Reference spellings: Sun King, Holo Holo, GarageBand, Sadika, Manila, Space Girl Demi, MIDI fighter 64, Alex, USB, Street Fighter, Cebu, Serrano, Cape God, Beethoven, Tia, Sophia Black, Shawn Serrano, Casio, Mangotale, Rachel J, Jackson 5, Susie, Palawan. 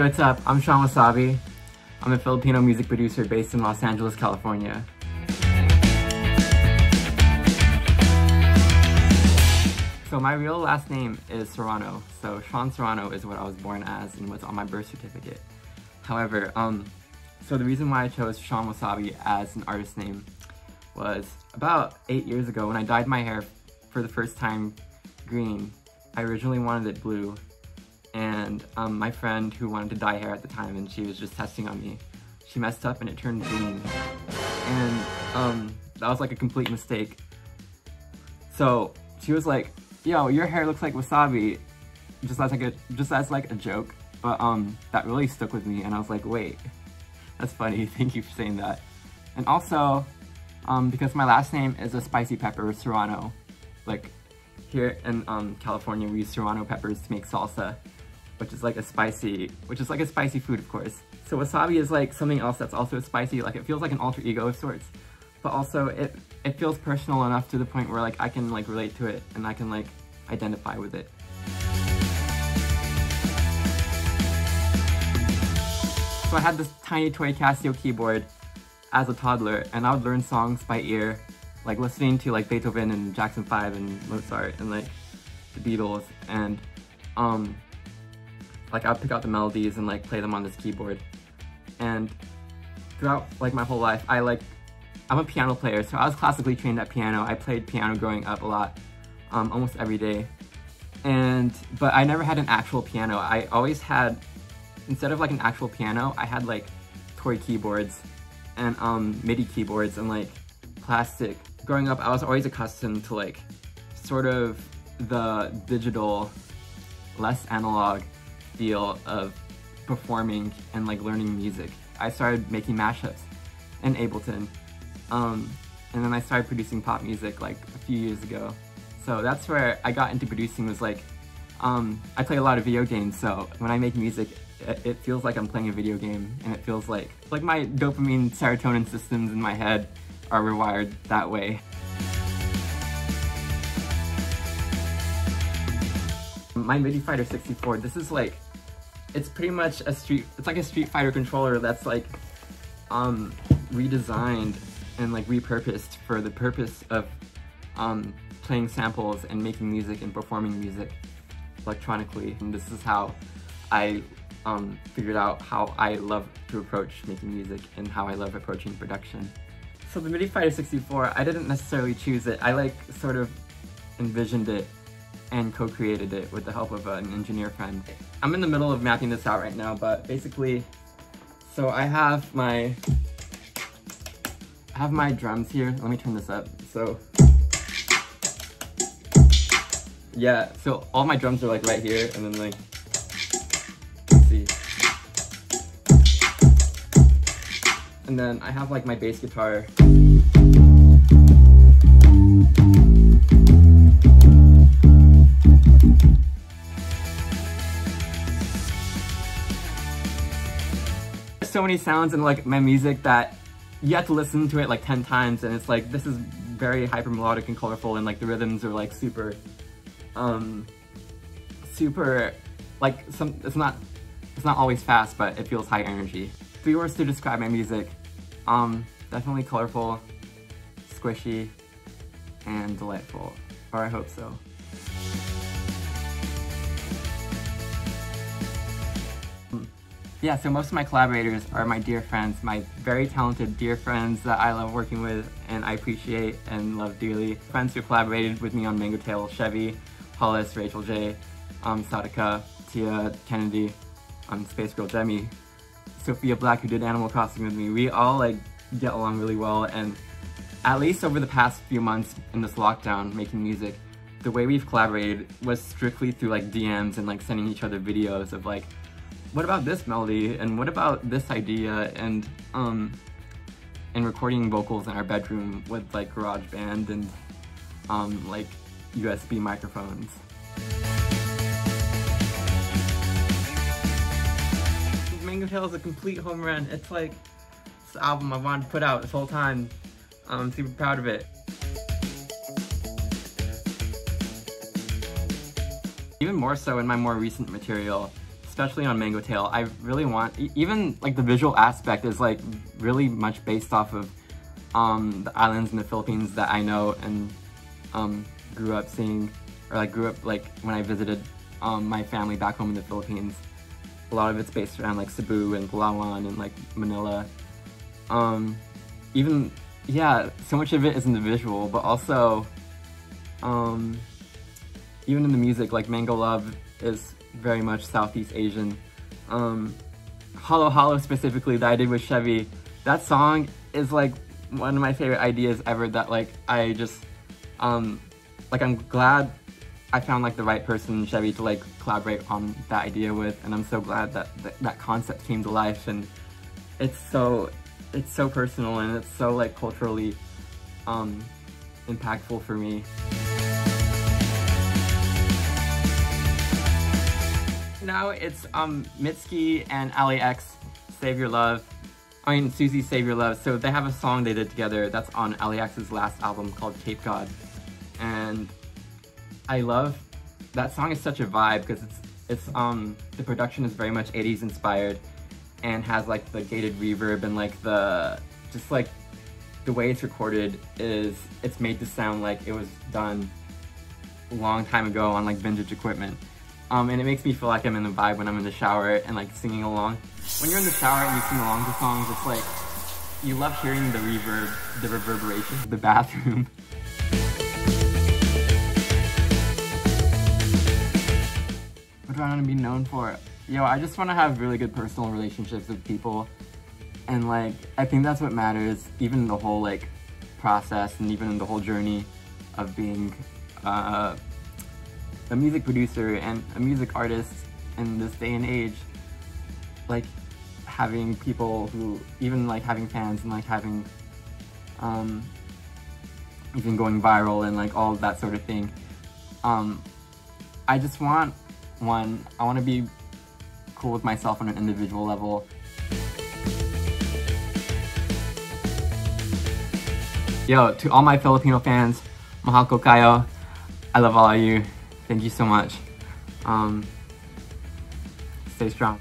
Hey, what's up? I'm Shawn Wasabi. I'm a Filipino music producer based in Los Angeles, California. So my real last name is Serrano, so Shawn Serrano is what I was born as and what's on my birth certificate. However, so the reason why I chose Shawn Wasabi as an artist name was about 8 years ago when I dyed my hair for the first time green. I originally wanted it blue, and my friend who wanted to dye hair at the time, and she was just testing on me, she messed up and it turned green, and that was like a complete mistake. So she was like, "Yo, your hair looks like wasabi," just as like a joke, but that really stuck with me, and I was like, wait, that's funny, thank you for saying that. And also, because my last name is a spicy pepper, Serrano, like here in California we use Serrano peppers to make salsa, which is like a spicy food, of course. So wasabi is like something else that's also spicy, like it feels like an alter ego of sorts, but also it feels personal enough to the point where like I can like relate to it and I can like identify with it. So I had this tiny toy Casio keyboard as a toddler, and I would learn songs by ear, like listening to like Beethoven and Jackson 5 and Mozart and like the Beatles, and like I'd pick out the melodies and like play them on this keyboard. And throughout like my whole life, I'm a piano player, so I was classically trained at piano. I played piano growing up a lot, almost every day. But I never had an actual piano. I always had, instead of like an actual piano, I had like toy keyboards and MIDI keyboards and like plastic. Growing up, I was always accustomed to like sort of the digital, less analog feel of performing and like learning music. I started making mashups in Ableton. And then I started producing pop music like a few years ago. So that's where I got into producing, was like, I play a lot of video games, so when I make music, it feels like I'm playing a video game, and it feels like my dopamine, serotonin systems in my head are rewired that way. My MIDI Fighter 64, this is like, it's pretty much it's like a Street Fighter controller that's like, redesigned and like repurposed for the purpose of playing samples and making music and performing music electronically. And this is how I figured out how I love to approach making music and how I love approaching production. So the MIDI Fighter 64, I didn't necessarily choose it. I like sort of envisioned it and co-created it with the help of an engineer friend. I'm in the middle of mapping this out right now, but basically, so I have my drums here. Let me turn this up. So yeah, so all my drums are like right here, and then like, let's see. And then I have like my bass guitar. There's so many sounds in like my music that you have to listen to it like 10 times, and it's like, this is very hyper melodic and colorful, and like the rhythms are like super, it's not always fast, but it feels high energy. 3 words to describe my music: definitely colorful, squishy, and delightful, or I hope so. Yeah, so most of my collaborators are my dear friends, my very talented dear friends that I love working with and I appreciate and love dearly. Friends who collaborated with me on Mangotale: Chevy, Hollis, Rachel J, Sadika, Tia, Kennedy, Space Girl Demi, Sophia Black, who did Animal Crossing with me. We all like get along really well, and at least over the past few months in this lockdown making music, the way we've collaborated was strictly through like DMs and like sending each other videos of like, what about this melody, and what about this idea, and recording vocals in our bedroom with like GarageBand and like USB microphones. Mangotale is a complete home run. It's like, it's the album I wanted to put out this whole time. I'm super proud of it. Even more so in my more recent material. especially on Mangotale, I really want, even like the visual aspect is like really much based off of the islands in the Philippines that I know and grew up seeing, or like grew up like when I visited my family back home in the Philippines. A lot of it's based around like Cebu and Palawan and like Manila. Even, yeah, so much of it is in the visual, but also even in the music, like Mango Love is very much Southeast Asian. Holo Holo specifically that I did with Chevy, that song is like one of my favorite ideas ever that like I just, like I'm glad I found like the right person in Chevy to like collaborate on that idea with, and I'm so glad that that concept came to life, and it's so personal and it's so like culturally impactful for me. Now it's Mitski and Alex, Save Your Love. I mean, Susie, Save Your Love. So they have a song they did together that's on Alex's last album called Cape God. And I love, that song is such a vibe because it's the production is very much 80s inspired and has like the gated reverb and like the way it's recorded is, it's made to sound like it was done a long time ago on like vintage equipment. And it makes me feel like I'm in the vibe when I'm in the shower and like singing along. When you're in the shower and you sing along to songs, it's like, you love hearing the reverb, the reverberation of the bathroom. What do I want to be known for? Yo, I just want to have really good personal relationships with people. And like, I think that's what matters, even in the whole like process and even in the whole journey of being a music producer and a music artist in this day and age, like having people who, even like having fans and like having, even going viral and like all of that sort of thing. I just want one, I want to be cool with myself on an individual level. Yo, to all my Filipino fans, mahal ko kayo, I love all of you. Thank you so much. Stay strong.